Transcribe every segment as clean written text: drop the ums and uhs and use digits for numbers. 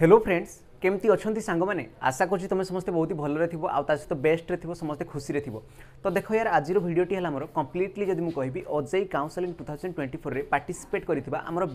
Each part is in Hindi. हेलो फ्रेंड्स केमती अच्छा सांग मैंने आशा कर तुम समस्त बहुत ही भलि थो आत बेस्ट थो समस्ते खुशी थो। तो देख यार आज भिडियोटी है मोर कम्प्लीटली जब मुझे कहि ओजेई काउंसलिंग 2024 पार्टिसिपेट कर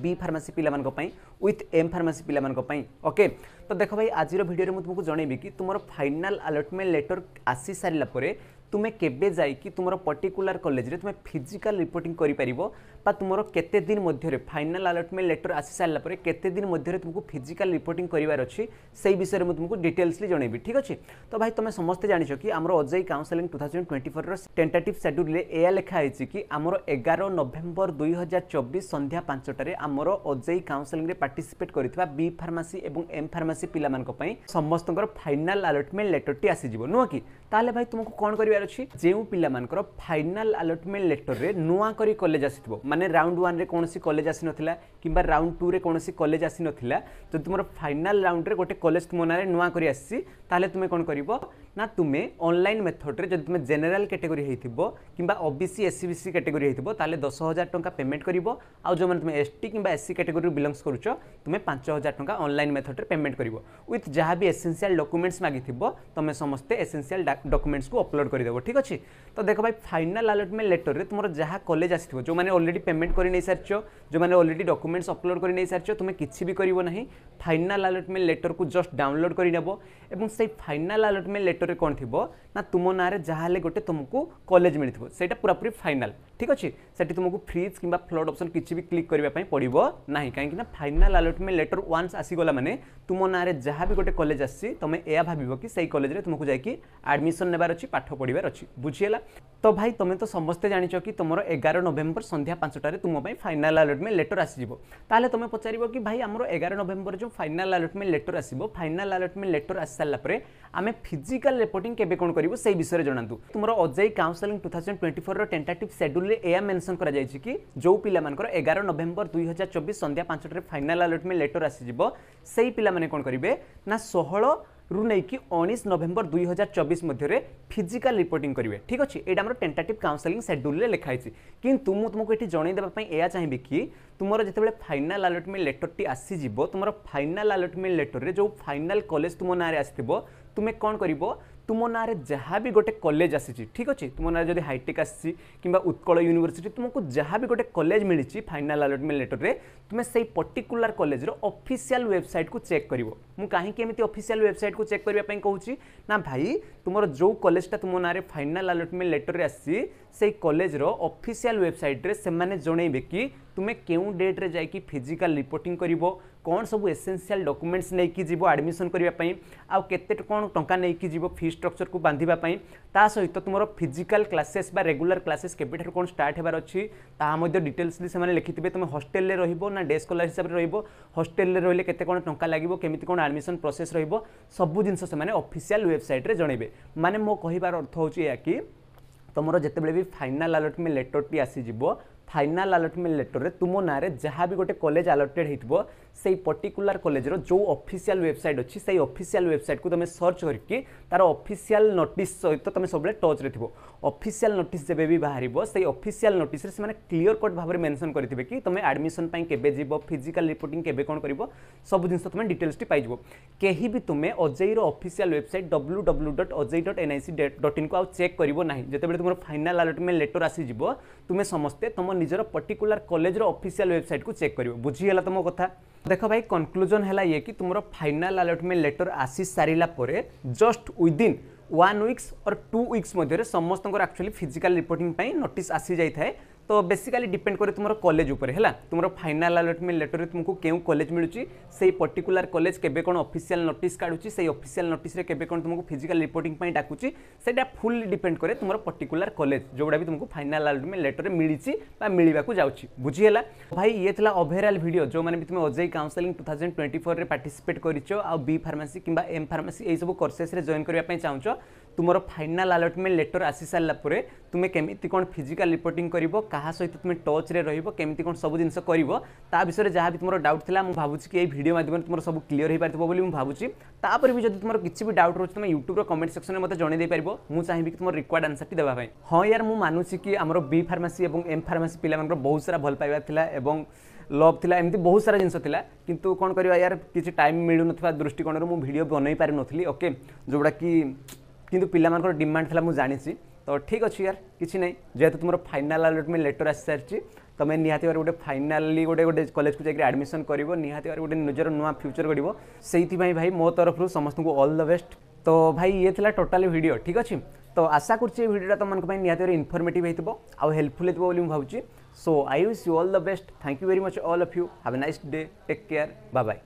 बी फार्मेसी पाई विथ एम फार्मेसी पाई। ओके तो देख भाई आज भिडियो में तुमको जनइबी कि तुम फाइनाल आलटमेंट लेटर आसी सारापर तुम्हें केबे जाइकी तुम पर्टिकुलर कॉलेज रे तुम्हें फिजिकल रिपोर्टिंग करिपरिबो तुमरो केते दिन मध्य रे फाइनल अलॉटमेंट लेटर आसी सारला परे केते दिन मध्य रे तुमको फिजिकल रिपोर्टिंग करिवार अछि सेही विषय में तुमको डिटेल्सली जणेबी। ठीक अछि तो भाई तुम्हें समस्त जानिछो कि हमरो ओजेई काउंसलिंग 2024 रो टेंटेटिव शेड्यूल रे एया लेखा आइछि कि हमरो 11 नवंबर 2024 संध्या 5टा रे हमरो ओजेई काउंसलिंग रे पार्टिसिपेट करितबा बी फार्मेसी एवं एम फार्मेसी पिलामान को पई समस्तकर फाइनल अलॉटमेंट लेटर टी आसी जिवो नुवा कि ताले भाई तुमको कोन करिवा जो पिला फाइनल अलॉटमेंट लेटर रे नुआ करी कॉलेज आसीथिबो माने राउंड 1 रे कोनोसी सी कॉलेज आसी नथिला किबा राउंड 2 रे कोनोसी कॉलेज आसी नथिला तो तुमरो फाइनल राउंड रे गोटे कॉलेज तुम नारे नुआ करी आसी ताले तुमे कोन करिवो ना तुमे ऑनलाइन मेथड रे जदि तुमे जनरल कैटेगरी हेथिबो किबा ओबीसी एससीबीसी कैटेगरी हेथिबो ताले 10000 टका पेमेंट करिवो आ जो माने तुमे एसटी किबा एससी कैटेगरी रे बिलोंग्स करूचो तुमे 5000 टका ऑनलाइन मेथड रे पेमेंट करिवो विथ जहा भी एसेंशियल डॉक्यूमेंट्स मागिथिबो तुमे समस्त एसेंशियल डॉक्यूमेंट्स को अपलोड कर। ठीक अच्छे तो देख भाई फाइनल अलॉटमेंट लेटर रे तुम जहाँ कॉलेज आसीथिबो जो माने ऑलरेडी पेमेंट करी नहीं सारचो जो माने ऑलरेडी डॉक्यूमेंट्स अपलोड करी नहीं सारचो तुम्हें किसी भी करिवो नहीं फाइनल अलॉटमेंट लेटर को जस्ट डाउनलोड करी नेबो एवं से फाइनल अलॉटमेंट लेटर रे कोन थिबो ना तुम ना रे जहाँ ले गोटे तुमको कॉलेज मिलथिबो सेटा पूरापूरी फाइनल। ठीक अच्छे सेठी तुमको फ्रीज किंबा फ्लोड ऑप्शन किसी भी क्लिक करबा पई पड़िबो नाही काहे कि ना फाइनल अलॉटमेंट लेटर वन्स आसी गला माने तुम ना रे जहाँ भी गोटे कॉलेज आसी तुम्हें एया भाबिबो कि सेही कॉलेज रे तुमको जाई कि एडमिशन नेबार अछि पाठ पढ़ार अच्छी बुझीला। तो भाई तुम्हें तो समस्ते जान कि तुम 11 नवंबर संध्या 5टा तुम फाइनल अलॉटमेंट लेटर आसीजिबो ताले तुम पचार कि भाई आम 11 नवंबर जो फाइनल अलॉटमेंट लेटर आसीबो फाइनल अलॉटमेंट लेटर आसी सारापर आम फिजिकल रिपोर्टिंग केबे कोन करिवो सेही विषय जणातु। तुम ओजेई काउंसलिंग 2024 रो टेंटेटिव शेड्यूल रे एया मेंशन करा जायछि कि जो पिला मानकर 11 नवंबर 2024 संध्या 5टा रे फाइनल अलॉटमेंट लेटर आसीजिबो सेही पिला माने कोन करिवे ना 16 रु नहीं कि 19 नवेम्बर 2024 मध्य फिजिकल रिपोर्टिंग करेंगे। ठीक अच्छे ये आम टेंटेटिव काउंसलिंग शेड्यूल लिखाई किंतु मुझे तुमको ये जनईदेप या चाहिए कि तुम जो फाइनल अलॉटमेंट लेटर टी आसीज तुम फाइनल अलॉटमेंट लेटर रे जो फाइनल कॉलेज तुम नाँ आसीथिबो तुम्हें कौन करिवो तुम ना जहाँ भी गोटे कॉलेज आसी। ठीक अच्छे तुम ना जो हाईटेक आसी किंबा उत्कल यूनिवर्सिटी तुमको जहाँ भी गोटे कॉलेज मिली फाइनल अलॉटमेंट लेटर रे तुम्हें से पर्टिकुलर कॉलेज रो ऑफिशियल वेबसाइट को चेक करिवो। मु काहे कि एमती ऑफिशियल वेबसाइट को चेक करबा पई कहूची ना भाई तुम जो कॉलेजटा तुम ना फाइनल अलॉटमेंट लेटर रे आसी से कॉलेज रो ऑफिशियल वेबसाइट रे से माने जणैबे कि तुम्हें केउ डेट रे जाय कि फिजिकल रिपोर्टिंग करिवो कौन सब एसेंशियल डॉक्यूमेंट्स नहीं कि जीवो एडमिशन करबा पई आ केते कोन टंका नहीं कि जीवो फी स्ट्रक्चर को बांधिबा पई ता सहित तुम फिजिकल क्लासेस बा रेगुलर क्लासेस केबे ठर कोन स्टार्ट हेबार अछि ता मध्य डिटेल्सली से माने लिखिथिबे तुम हॉस्टल रे रहिबो ना डे स्कॉलर हिसाब रे रहिबो हॉस्टल रे रहिले केते कोन टंका लागिबो केमिति कोन एडमिशन प्रोसेस रहिबो सब जिंस से माने ऑफिशियल वेबसाइट रे जणैबे। माने मो कहिबार अर्थ होछि या कि तुम जेतेबेले भी फाइनल अलॉटमेंट लेटर टी आसीजिबो फाइनल अलॉटमेंट लेटर रे तुम ना रे जहाँ भी गोटे कॉलेज अलॉटेड हेथिबो सेही पर्टिकुलर कॉलेज रो जो ऑफिशियल वेबसाइट अच्छी सेही ऑफिशियल वेबसाइट को तुम सर्च करके तार ऑफिशियल नोटिस सहित तुम सबले टच रे थिबो ऑफिशियल नोटिस जबे भी बाहरिबो सेही ऑफिशियल नोटिस रे से माने क्लियर कट भाबरे मेंशन करथिबे कि तुम एडमिशन पई केबे जीवो फिजिकल रिपोर्टिंग केबे कोन करिवो सब जिंस तुम डिटेल्स टी पाइबो केही भी तुम ओजेई रो ऑफिशियल वेबसाइट www.ojee.nic.in को आ चेक करिवो नाही जेतेबेले तुम फाइनल अलॉटमेंट लेटर आसी जिवो तुम समस्ते तुम निजर पर्टिकुलर कॉलेज रो ऑफिशियल वेबसाइट को चेक करिवो। बुझीला तुम कथा। देखो भाई कंक्लूजन है ये कि तुम फाइनल अलॉटमेंट लेटर आसी सारिला परे जस्ट विदिन 1 वीक्स और 2 वीक्स मध्य समस्त एक्चुअली फिजिकल रिपोर्टिंग पाई नोटिस आसी जाई थाए। तो बेसिकली डिपेंड करे तुम कॉलेज ऊपर है तुम फाइनल अलॉटमेंट लेटर रे तुमको केउ कॉलेज मिलुची से पर्टिकुलर कॉलेज केबे कोन ऑफिशियल नोटिस काढुची से ऑफिशियल नोटिस रे केबे कोन तुमको फिजिकल रिपोर्टिंग पई डाकुची सेटा फुल डिपेंड करे तुम पर्टिकुलर कॉलेज जोड़ा भी तुमको फाइनल अलॉटमेंट लेटर रे मिलिची बा मिलिबा को जाउची। बुझी हैला भाई ये थला ओवरऑल वीडियो जो माने भी तुम ओजेई काउंसलिंग 2024 रे पार्टिसिपेट करिचो आ बी फार्मेसी किबा एम फार्मेसी ए सब कोर्सेस रे जॉइन करबा पई चाहूचो तुम फाइनल अलॉटमेंट लेटर आसी सारापर तुम्हें केमिति कोन फिजिकल रिपोर्टिंग करिवो कहा सहित तुम्हें टच रे रहिबो केमिति कोन सब जिंस करिवो ता विषय जहाँ भी तुम डाउट थिला मु भाबुची कि ए वीडियो माध्यम तुम सब क्लियर हो पारथिबो बोली मु भाबुची। तापर भी जदि तुम किसी भी डाउट रोच तुम यूट्यूब रो कमेंट सेक्शन में मते जणे दे पारबो मु चाहिबी कि तुम रिक्वायर्ड आंसर टी देबा पई। हां यार मु मानुची कि हमरो बी फार्मेसी एवं एम फार्मेसी पिला मानकर बहुत सारा भल पाइबा थिला एवं लव थिला एमती बहुत सारा जिनस थिला किंतु कोन करबा यार किसी टाइम मिलु नथिबा दृष्टिकोण रो मु वीडियो बनई पारि नथिली ओके जोडा कि किंतु पिला मानकर डिमांड थिला मु जानिसी तो ठीक अछि यार किछि नै जेतु तुमरो फाइनल अलॉटमेंट लेटर आ सरछि तमे निहाती वार गोटे फाइनाली गोटे गोटे कॉलेज को जाकर एडमिशन करिवो निहाती वार गोटे निजर नुवा फ्यूचर गढ़िवो सेहिथि भाई भाई मो तरफ रु समस्त को ऑल द बेस्ट। तो भाई ये थिला टोटल वीडियो ठीक अछि तो आशा करछि वीडियोटा तुमन पई निहाती वार इन्फॉर्मेटिव हेतबो आ हेल्पफुल हेतबो बोली मु भाउछि so I wish you all the best thank you very much all of you have a nice day take care bye bye.